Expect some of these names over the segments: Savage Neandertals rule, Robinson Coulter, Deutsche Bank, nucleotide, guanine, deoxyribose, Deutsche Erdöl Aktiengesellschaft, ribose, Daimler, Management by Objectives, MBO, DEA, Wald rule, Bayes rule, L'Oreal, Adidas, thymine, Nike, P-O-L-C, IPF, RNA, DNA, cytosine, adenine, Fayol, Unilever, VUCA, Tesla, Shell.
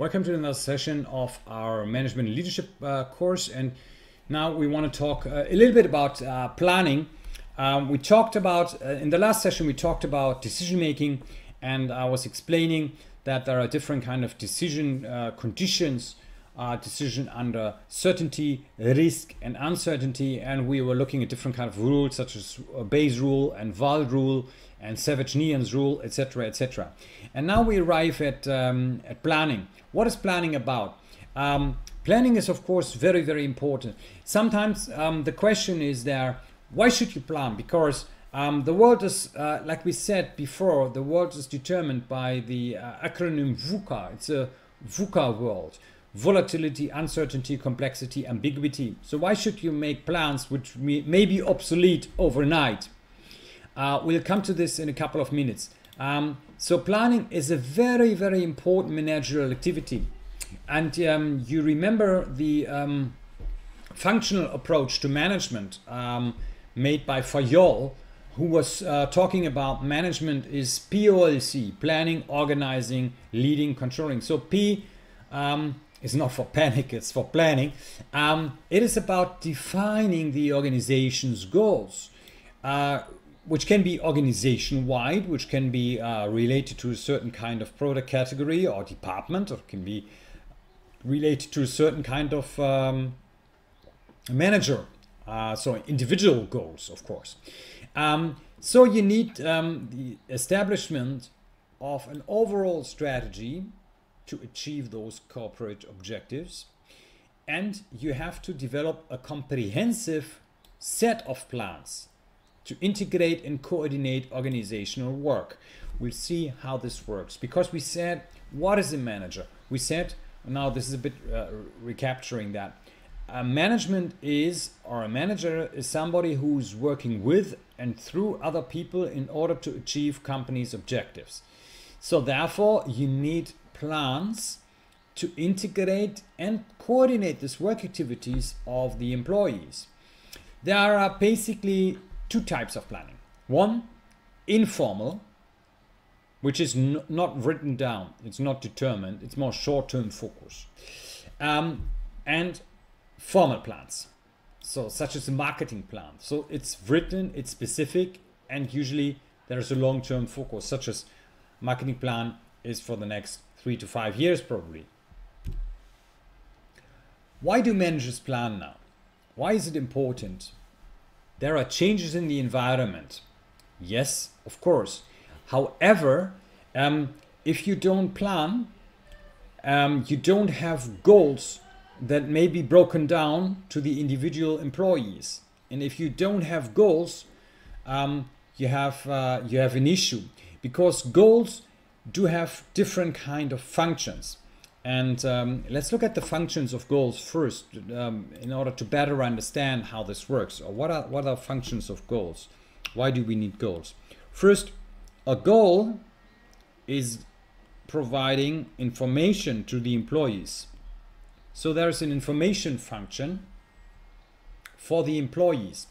Welcome to another session of our management and leadership course, and now we want to talk a little bit about planning. We talked about in the last session we talked about decision making, and I was explaining that there are different kind of decision conditions, decision under certainty, risk and uncertainty, and we were looking at different kind of rules such as Bayes rule and Wald rule and Savage Neandertals rule, etc., etc. And now we arrive at planning. What is planning about? Planning is of course very, very important. Sometimes the question is there, why should you plan? Because the world is, like we said before, the world is determined by the acronym VUCA. It's a VUCA world: volatility, uncertainty, complexity, ambiguity. So why should you make plans which may be obsolete overnight? We'll come to this in a couple of minutes. So planning is a very, very important managerial activity, and you remember the functional approach to management made by Fayol, who was talking about management is P-O-L-C: planning, organizing, leading, controlling. So P is not for panic, it's for planning. It is about defining the organization's goals, which can be organization-wide, which can be related to a certain kind of product category or department, or can be related to a certain kind of manager. So individual goals, of course. So you need the establishment of an overall strategy to achieve those corporate objectives, and you have to develop a comprehensive set of plans to integrate and coordinate organizational work. We'll see how this works, because we said, what is a manager? We said, now this is a bit recapturing that. A management is, or a manager is somebody who's working with and through other people in order to achieve company's objectives. So therefore you need plans to integrate and coordinate this work activities of the employees. There are basically two types of planning. One, informal, which is not written down, it's not determined, it's more short-term focus, and formal plans, so such as a marketing plan. So it's written, it's specific, and usually there's a long-term focus, such as marketing plan is for the next 3 to 5 years probably. Why do managers plan now? Why is it important? There are changes in the environment, yes, of course. However, if you don't plan, you don't have goals that may be broken down to the individual employees, and if you don't have goals, you have an issue, because goals do have different kind of functions. And let's look at the functions of goals first, in order to better understand how this works, or what are functions of goals. Why do we need goals? First, a goal is providing information to the employees. So there's an information function for the employees,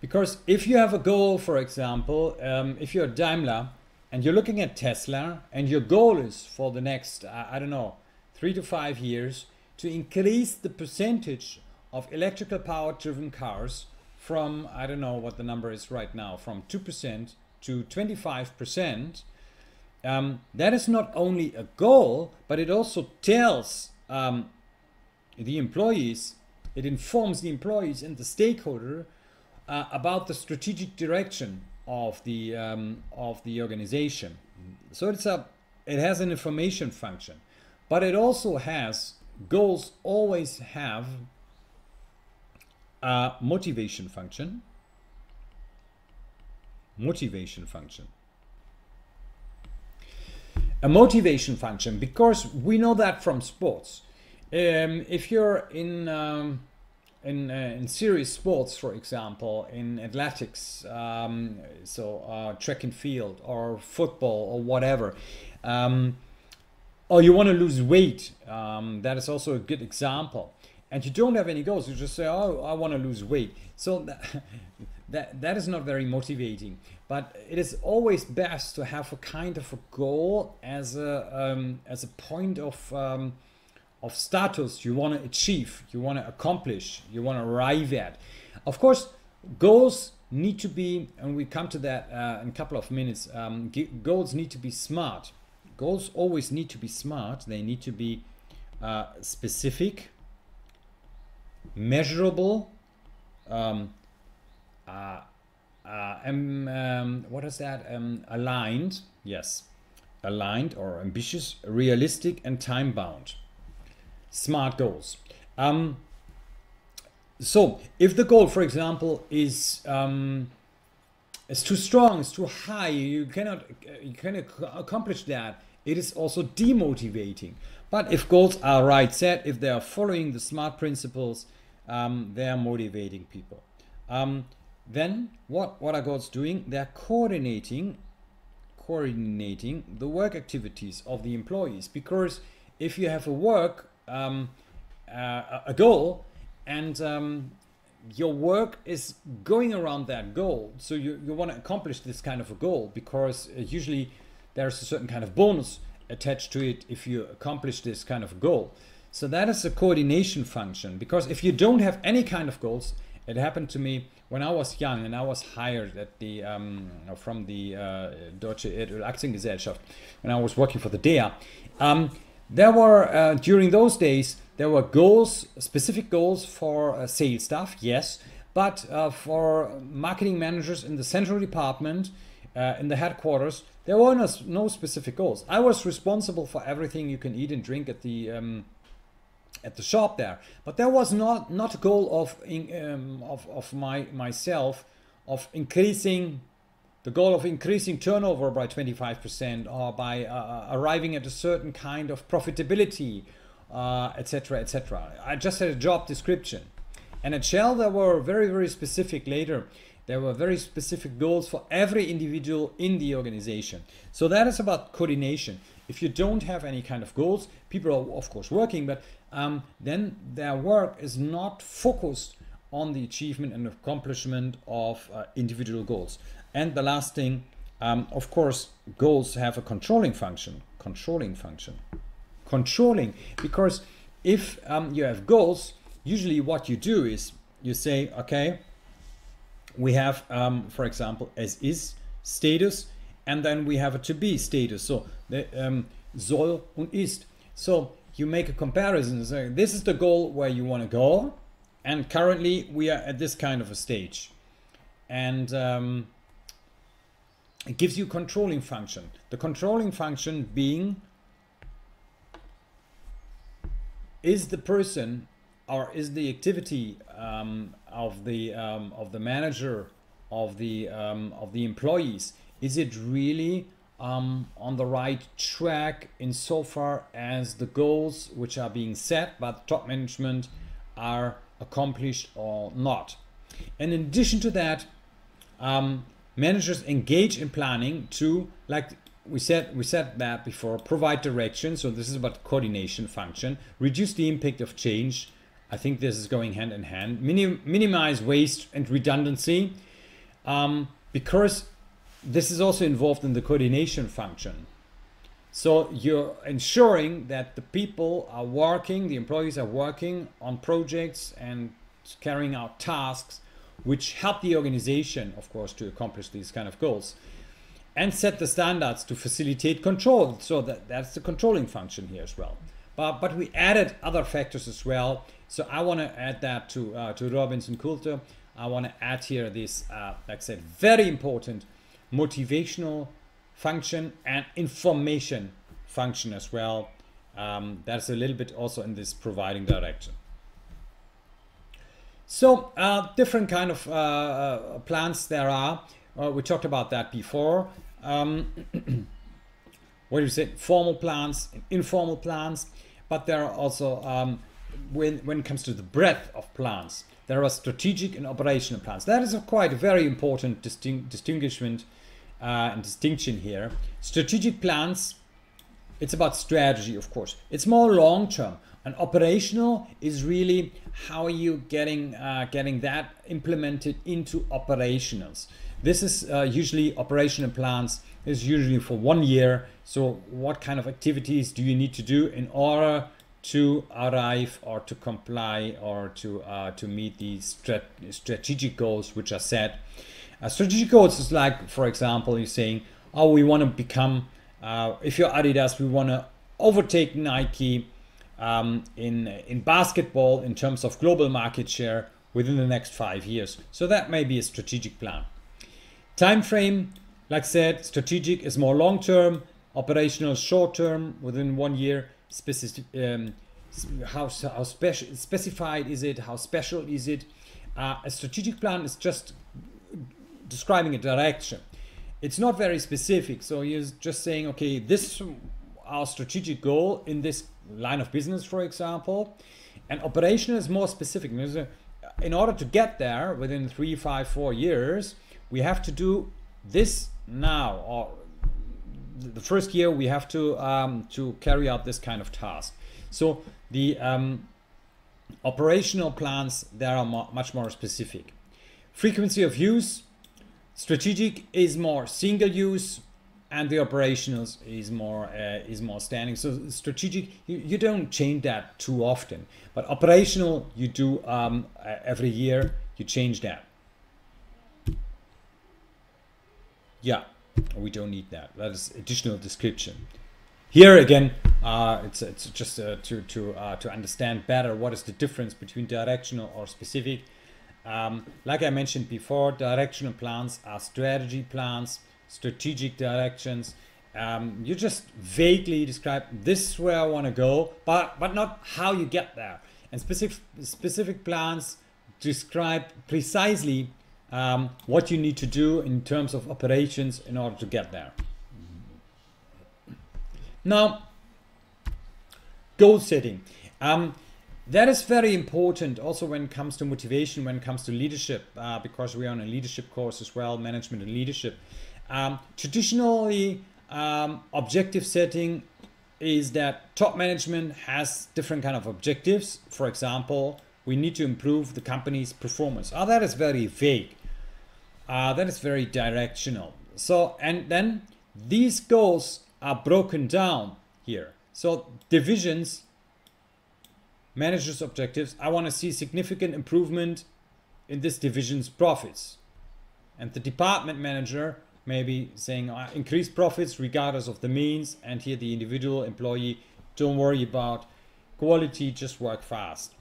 because if you have a goal, for example, if you're Daimler and you're looking at Tesla, and your goal is for the next, I don't know, 3 to 5 years to increase the percentage of electrical power driven cars from, I don't know what the number is right now, from 2% to 25%, that is not only a goal, but it also tells the employees, it informs the employees and the stakeholder about the strategic direction of the organization. So it's a, it has an information function, but it also has, goals always have a motivation function. A motivation function, because we know that from sports. If you're in serious sports, for example, in athletics, track and field or football or whatever, or you want to lose weight, that is also a good example, and you don't have any goals, you just say, oh, I want to lose weight. So that is not very motivating. But it is always best to have a kind of a goal as a point of status you want to achieve, you want to accomplish, you want to arrive at. Of course, goals need to be, and we come to that in a couple of minutes, goals need to be smart. Goals always need to be smart. They need to be specific, measurable, what is that? Aligned, yes, aligned or ambitious, realistic and time-bound. Smart goals. So if the goal, for example, is too strong, it's too high, you cannot accomplish that, it is also demotivating. But if goals are right set, if they are following the SMART principles, they are motivating people. Then what are goals doing? They're coordinating the work activities of the employees, because if you have a goal, and your work is going around that goal, so you want to accomplish this kind of a goal, because usually there's a certain kind of bonus attached to it if you accomplish this kind of goal. So that is a coordination function, because if you don't have any kind of goals, it happened to me when I was young, and I was hired at the from the Deutsche Erdöl Aktiengesellschaft, when I was working for the DEA. There were during those days, there were goals, specific goals for sales staff, yes, but for marketing managers in the central department, in the headquarters, there were no specific goals. I was responsible for everything you can eat and drink at the shop there, but there was not a goal of increasing turnover by 25% or by arriving at a certain kind of profitability, etc., etc. I just had a job description. And at Shell, there were very, very specific later. There were very specific goals for every individual in the organization. So that is about coordination. If you don't have any kind of goals, people are of course working, but then their work is not focused on the achievement and accomplishment of individual goals. And the last thing, of course, goals have a controlling function. Controlling, because if you have goals, usually what you do is you say, okay, we have, for example, as is status, and then we have a to be status. So the soll und ist. So you make a comparison. So this is the goal where you want to go, and currently we are at this kind of a stage, and it gives you controlling function. The controlling function being, is the person or is the activity of the manager, of the employees, is it really on the right track insofar as the goals which are being set by the top management are accomplished or not? And in addition to that, managers engage in planning to, like we said that before, provide direction. So this is about coordination function. Reduce the impact of change. I think this is going hand in hand. Minimize waste and redundancy, because this is also involved in the coordination function. So you're ensuring that the people are working, the employees are working on projects and carrying out tasks which help the organization, of course, to accomplish these kind of goals. And set the standards to facilitate control. So that's the controlling function here as well. But we added other factors as well. So I want to add that to Robinson Coulter. I want to add here this, like I said, very important motivational function and information function as well. That's a little bit also in this providing direction. So different kind of plans there are. We talked about that before. What do you say? Formal plans, informal plans, but there are also when it comes to the breadth of plans, there are strategic and operational plans. That is a very important distinction here. Strategic plans It's about strategy, of course. It's more long term. And operational is really how you getting that implemented into operationals. This is usually operational plans is usually for 1 year. So what kind of activities do you need to do in order to arrive or to comply or to meet these strategic goals which are set? Strategic goals is like, for example, you're saying, oh, we want to become, if you're Adidas, we want to overtake Nike in basketball in terms of global market share within the next 5 years. So that may be a strategic plan. Time frame, like I said, strategic is more long term, operational short term within 1 year. Specific, how specified is it? How special is it? A strategic plan is just describing a direction. It's not very specific. So you're just saying, okay, this is our strategic goal in this line of business, for example. And operational is more specific. In order to get there within 3, 5, 4 years, we have to do this now, or the first year we have to carry out this kind of task. So the operational plans there are much more specific. Frequency of use, strategic is more single use, and the operationals is more standing. So strategic you don't change that too often, but operational you do every year. You change that. Yeah, we don't need that. That is additional description. Here again, it's just to understand better what is the difference between directional or specific. Like I mentioned before, directional plans are strategy plans, strategic directions. You just vaguely describe this is where I want to go, but not how you get there. And specific plans describe precisely what you need to do in terms of operations in order to get there. Now, goal setting. That is very important also when it comes to motivation, when it comes to leadership, because we are on a leadership course as well, management and leadership. Traditionally, objective setting is that top management has different kind of objectives. For example, we need to improve the company's performance. Oh, that is very vague. That is very directional. So, and then these goals are broken down here. So divisions, managers' objectives. I want to see significant improvement in this division's profits. And the department manager may be saying increase profits regardless of the means. And here the individual employee, don't worry about quality, just work fast.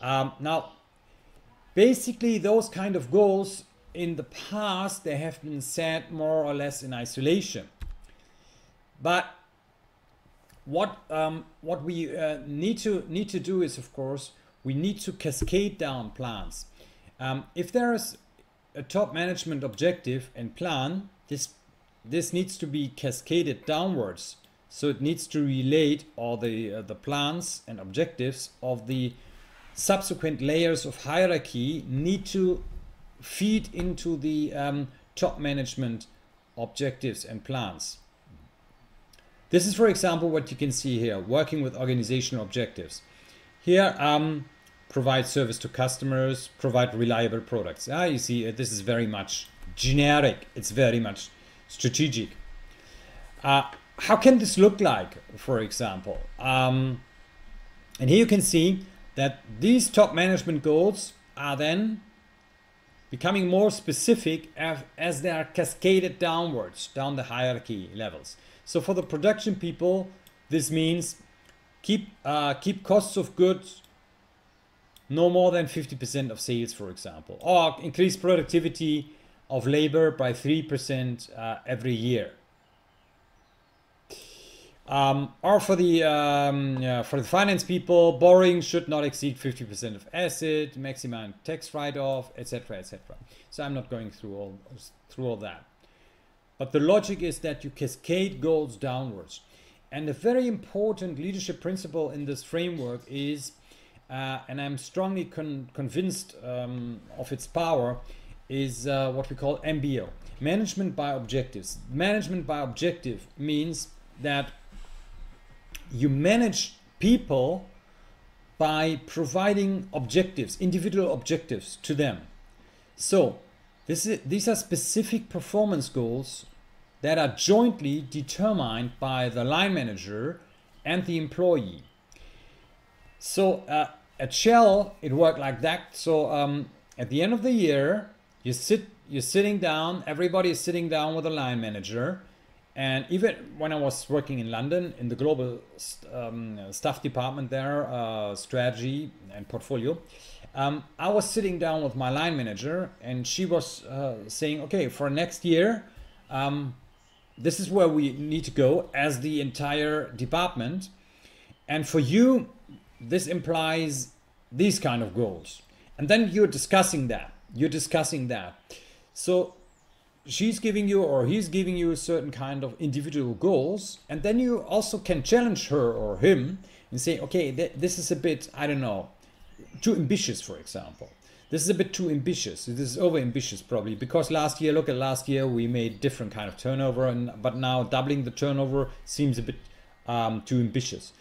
Now, basically those kind of goals in the past, they have been set more or less in isolation. But what we need to do is, of course, we need to cascade down plans. If there is a top management objective and plan, this needs to be cascaded downwards. So it needs to relate all the plans and objectives of the subsequent layers of hierarchy need to feed into the top management objectives and plans. This is, for example, what you can see here, working with organizational objectives. Here, provide service to customers, provide reliable products. Ah, you see, this is very much generic. It's very much strategic. How can this look like, for example? And here you can see that these top management goals are then becoming more specific as they are cascaded downwards, down the hierarchy levels. So for the production people, this means keep costs of goods no more than 50% of sales, for example, or increase productivity of labor by 3% every year. Or for the finance people, borrowing should not exceed 50% of asset, maximum tax write-off, etc., etc. So I'm not going through all that. But the logic is that you cascade goals downwards. And a very important leadership principle in this framework is, and I'm strongly convinced of its power, is what we call MBO. Management by objectives. Management by objective means that you manage people by providing objectives, individual objectives to them. So these are specific performance goals that are jointly determined by the line manager and the employee. So at Shell, it worked like that. So at the end of the year, you're sitting down, everybody is sitting down with a line manager. And even when I was working in London, in the global staff department there, strategy and portfolio, I was sitting down with my line manager, and she was saying, okay, for next year, this is where we need to go as the entire department. And for you, this implies these kind of goals. And then you're discussing that. So she's giving you or he's giving you a certain kind of individual goals. And then you also can challenge her or him and say, okay, this is a bit, I don't know, too ambitious, for example. This is a bit too ambitious. This is over ambitious probably, because last year, look at last year, we made different kind of turnover, but now doubling the turnover seems a bit too ambitious.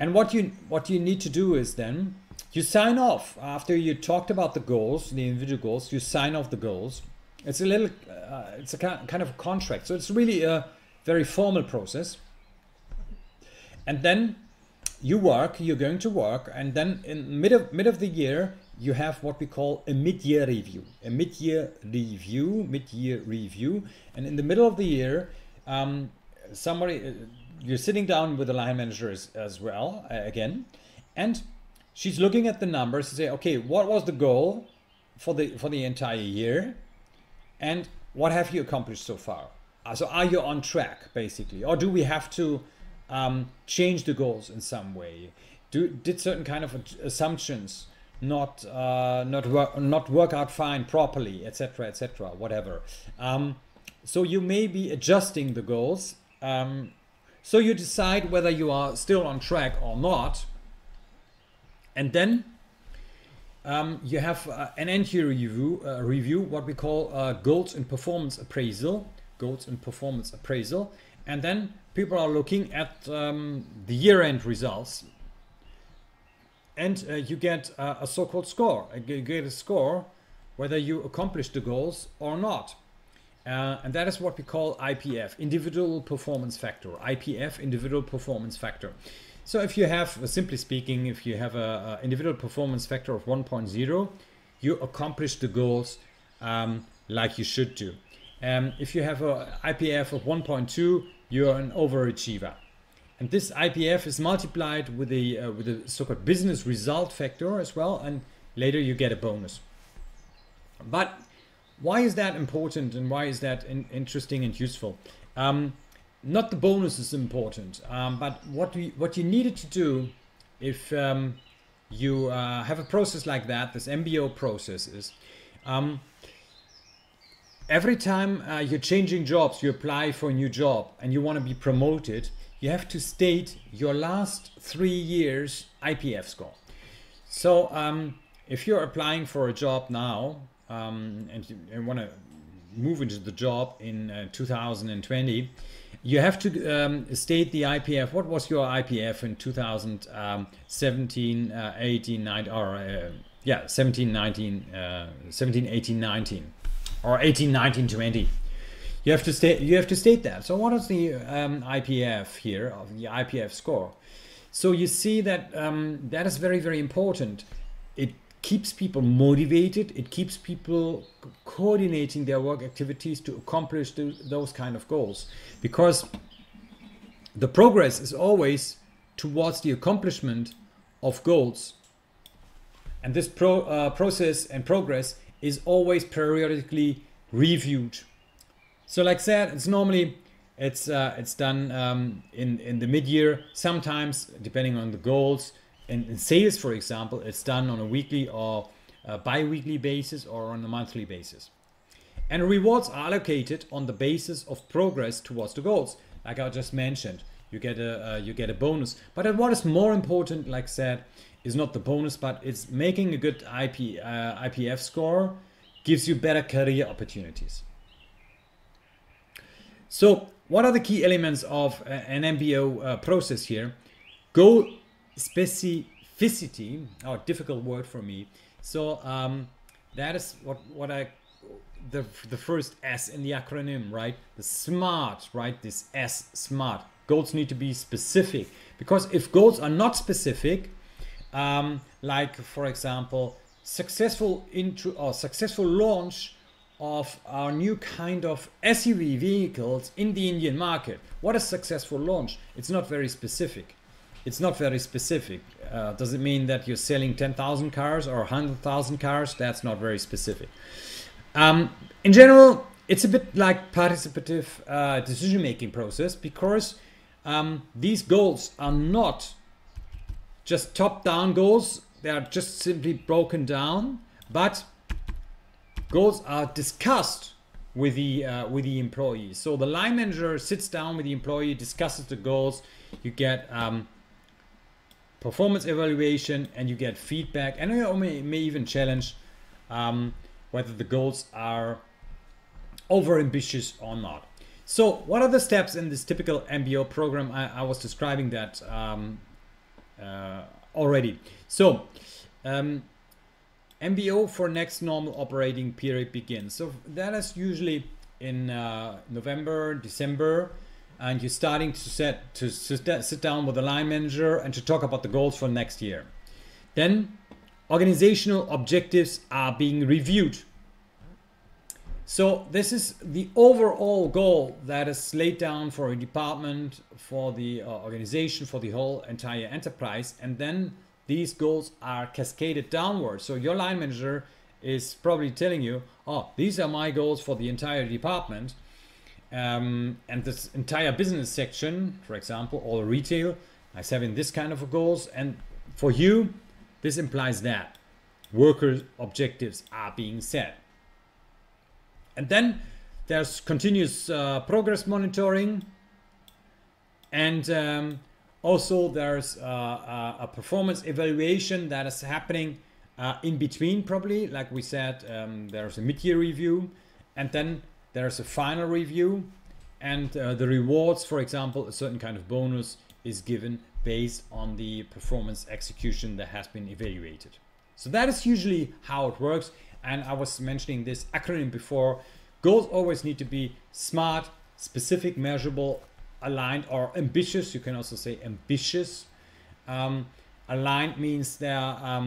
And what you need to do is then you sign off after you talked about the goals, the individual goals. You sign off the goals. It's a little, it's a kind of contract. So it's really a very formal process. And then you work. You're going to work, and then in mid of the year, you have what we call a mid-year review. And in the middle of the year, you're sitting down with the line manager as well again, and she's looking at the numbers and say, okay, what was the goal for the entire year, and what have you accomplished so far? So are you on track basically, or do we have to change the goals in some way? Did certain kind of assumptions not work out fine properly, etc., whatever. So you may be adjusting the goals. So you decide whether you are still on track or not, and then you have an end-year review, what we call goals and performance appraisal. And then people are looking at the year-end results, and you get a so-called score. You get a score whether you accomplished the goals or not. And that is what we call IPF, individual performance factor. So if you have, simply speaking, if you have a individual performance factor of 1.0, you accomplish the goals like you should do. If you have an IPF of 1.2, you're an overachiever. And this IPF is multiplied with the so-called business result factor as well, and later you get a bonus. But why is that important, and why is that interesting and useful? Not the bonus is important, but what you needed to do if you have a process like that, this MBO process, is every time you're changing jobs, you apply for a new job and you want to be promoted, you have to state your last 3 years IPF score. So if you're applying for a job now, and you want to move into the job in 2020, you have to state the IPF. What was your IPF in 2017, 18, 19, or yeah, 17, 19, 17, 18, 19, or 18, 19, 20? You have to state. You have to state that. So what is the IPF here, of the IPF score? So you see that that is very, very important. It keeps people motivated. It keeps people coordinating their work activities to accomplish those kind of goals, because the progress is always towards the accomplishment of goals, and this process and progress is always periodically reviewed. So like I said, it's normally it's done in the mid-year, sometimes depending on the goals. In sales, for example, it's done on a weekly or bi-weekly basis or on a monthly basis. And rewards are allocated on the basis of progress towards the goals. Like I just mentioned, you get a bonus. But what is more important, like I said, is not the bonus, but it's making a good IPF score gives you better career opportunities. So what are the key elements of an MBO process here? Goal specificity, oh, difficult word for me. So that is what I, the first S in the acronym, right? The SMART, right? This S, SMART. Goals need to be specific, because if goals are not specific, like for example, successful intro or successful launch of our new kind of SUV vehicles in the Indian market. What is successful launch? It's not very specific. It's not very specific. Does it mean that you're selling 10,000 cars or 100,000 cars? That's not very specific. In general, it's a bit like participative decision-making process, because these goals are not just top-down goals. They are just simply broken down, but goals are discussed with the employee. So the line manager sits down with the employee, discusses the goals. You get performance evaluation, and you get feedback, and you may even challenge whether the goals are over ambitious or not. So what are the steps in this typical MBO program? I was describing that already. So MBO for next normal operating period begins. So that is usually in November, December, and you're starting to sit down with the line manager and to talk about the goals for next year. Then organizational objectives are being reviewed. So this is the overall goal that is laid down for a department, for the organization, for the whole entire enterprise. And then these goals are cascaded downwards. So your line manager is probably telling you, oh, these are my goals for the entire department and this entire business section, for example, all retail is having this kind of goals. And for you, this implies that worker objectives are being set. And then there's continuous progress monitoring, and also there's a performance evaluation that is happening in between, probably, like we said. There's a mid-year review, and then there's a final review, and the rewards, for example, a certain kind of bonus is given based on the performance execution that has been evaluated. So that is usually how it works. And I was mentioning this acronym before. Goals always need to be smart, specific, measurable, aligned, or ambitious. You can also say ambitious. Aligned means they're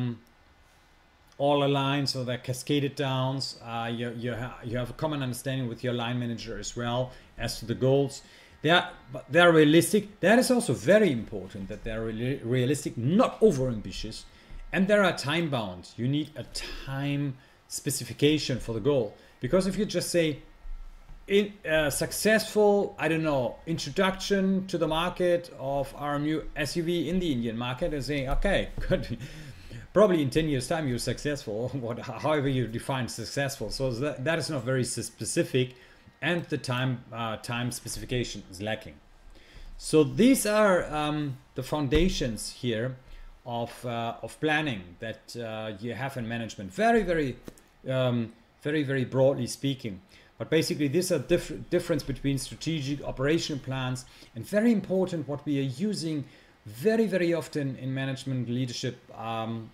all aligned, so they're cascaded downs. You have a common understanding with your line manager as well as to the goals. They're realistic. That is also very important, that they're realistic, not over ambitious. And there are time bounds. You need a time specification for the goal, because if you just say in successful, I don't know, introduction to the market of our new SUV in the Indian market, and saying, okay, good, probably in 10 years time you're successful, however you define successful. So that is not very specific, and the time specification is lacking. So these are the foundations here of planning that you have in management, very, very broadly speaking. But basically these are difference between strategic operation plans, and very important what we are using very, very often in management leadership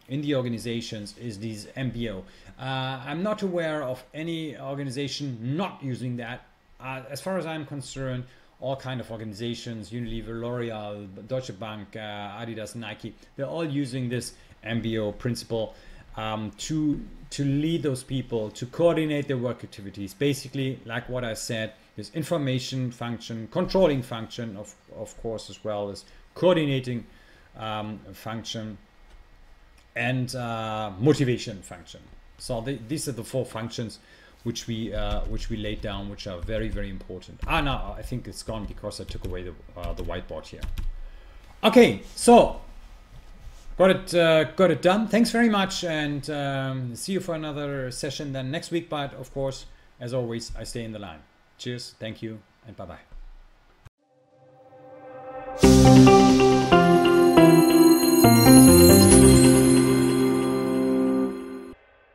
in the organizations is these MBO. I'm not aware of any organization not using that. As far as I'm concerned, all kind of organizations, Unilever, L'Oreal, Deutsche Bank, Adidas, Nike, they're all using this MBO principle to lead those people, to coordinate their work activities. Basically, like what I said, there's information function, controlling function, of course, as well as coordinating function, and motivation function. So these are the four functions which we laid down, which are very, very important. Ah, no, I think it's gone because I took away the whiteboard here. Okay, so got it done. Thanks very much, and see you for another session then next week. But of course, as always, I stay in the line. Cheers, thank you, and bye-bye.